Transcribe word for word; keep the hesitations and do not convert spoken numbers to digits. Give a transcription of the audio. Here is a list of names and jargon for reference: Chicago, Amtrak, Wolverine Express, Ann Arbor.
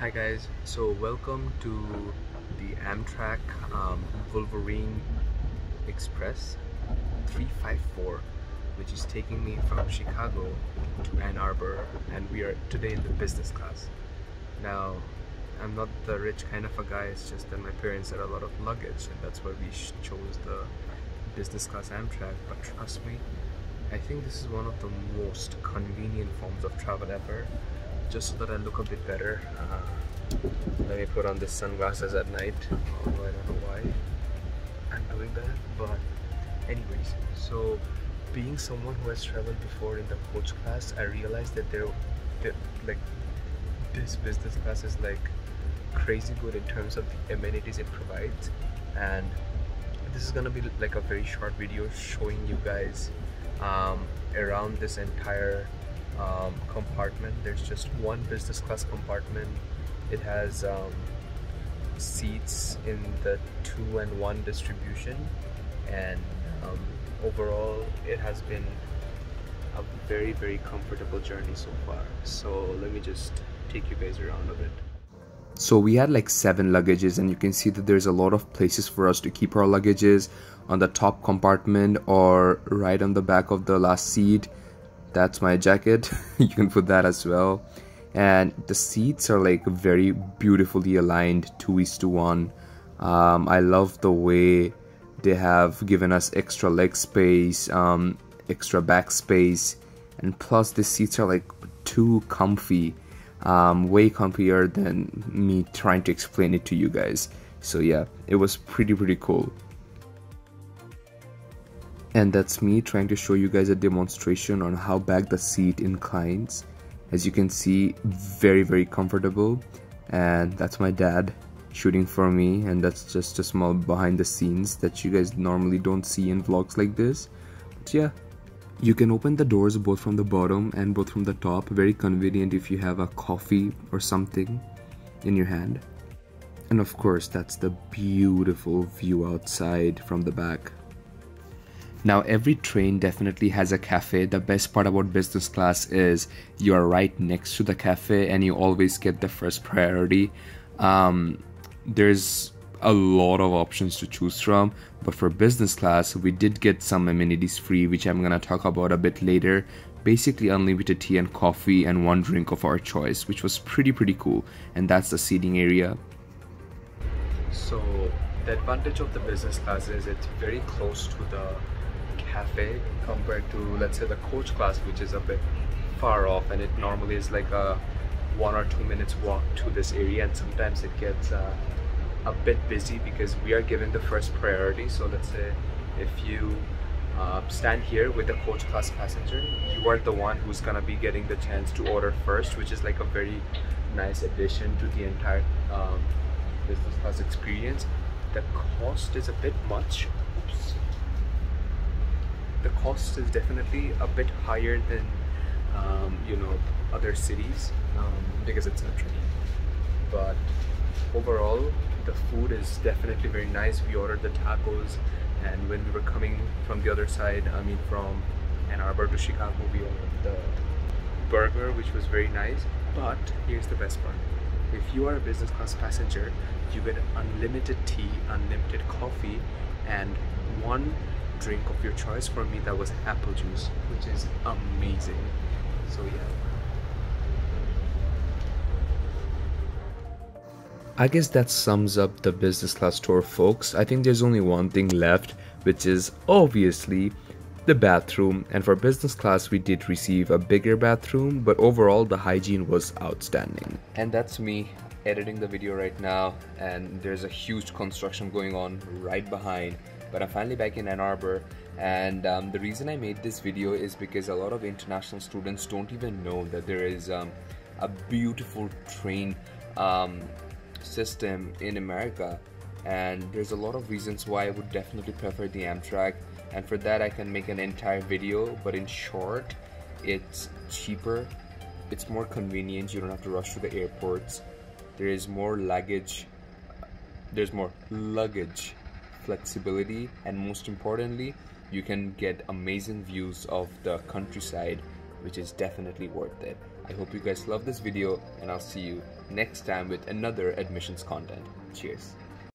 Hi guys, so welcome to the Amtrak um, Wolverine Express three five four, which is taking me from Chicago to Ann Arbor, and we are today in the business class. Now, I'm not the rich kind of a guy, it's just that my parents had a lot of luggage and that's why we chose the business class Amtrak, but trust me, I think this is one of the most convenient forms of travel ever. Just so that I look a bit better, uh, let me put on these sunglasses at night. Although I don't know why I'm doing that, but anyways, so being someone who has traveled before in the coach class, I realized that they're, they're like this business class is like crazy good in terms of the amenities it provides, and this is gonna be like a very short video showing you guys um, around this entire Um, compartment. There's just one business class compartment. It has um, seats in the two and one distribution, and um, overall it has been a very very comfortable journey so far. So let me just take you guys around a bit. So we had like seven luggages, and you can see that there's a lot of places for us to keep our luggages on the top compartment or right on the back of the last seat. That's my jacket. You can put that as well. And the seats are like very beautifully aligned, two is to one. um, I love the way they have given us extra leg space, um, extra back space, and plus the seats are like too comfy, um, way comfier than me trying to explain it to you guys. So yeah, it was pretty pretty cool. And that's me trying to show you guys a demonstration on how back the seat inclines. As you can see, very very comfortable. And that's my dad shooting for me, and that's just a small behind the scenes that you guys normally don't see in vlogs like this. But yeah, you can open the doors both from the bottom and both from the top. Very convenient if you have a coffee or something in your hand. And of course, that's the beautiful view outside from the back. Now, every train definitely has a cafe. The best part about business class is you are right next to the cafe and you always get the first priority. Um, there's a lot of options to choose from, but for business class, we did get some amenities free, which I'm gonna talk about a bit later. Basically unlimited tea and coffee and one drink of our choice, which was pretty, pretty cool. And that's the seating area. So the advantage of the business class is it's very close to the cafe compared to, let's say, the coach class, which is a bit far off, and it normally is like a one or two minutes walk to this area, and sometimes it gets uh, a bit busy because we are given the first priority. So let's say if you uh, stand here with a coach class passenger, you are the one who's gonna be getting the chance to order first, which is like a very nice addition to the entire um, business class experience. The cost is a bit much. Oops. The cost is definitely a bit higher than um, you know, other cities, um, because it's not true. But overall, the food is definitely very nice. We ordered the tacos, and when we were coming from the other side, I mean from Ann Arbor to Chicago, we ordered the burger, which was very nice. But here's the best part. If you are a business class passenger, you get unlimited tea, unlimited coffee, and one drink of your choice. For me, that was apple juice, which is amazing. So yeah, I guess that sums up the business class tour, folks. I think there's only one thing left, which is obviously the bathroom. And for business class, we did receive a bigger bathroom, but overall the hygiene was outstanding. And that's me editing the video right now, and there's a huge construction going on right behind. But I'm finally back in Ann Arbor, and um, the reason I made this video is because a lot of international students don't even know that there is um, a beautiful train um, system in America, and there's a lot of reasons why I would definitely prefer the Amtrak, and for that I can make an entire video. But in short, it's cheaper, it's more convenient, you don't have to rush to the airports, there is more luggage, there's more luggage flexibility, and most importantly, you can get amazing views of the countryside which is definitely worth it. I hope you guys love this video, and I'll see you next time with another admissions content. Cheers.